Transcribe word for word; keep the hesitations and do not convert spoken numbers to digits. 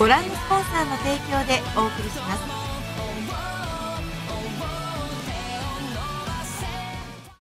ご覧のスポンサーの提供でお送りします。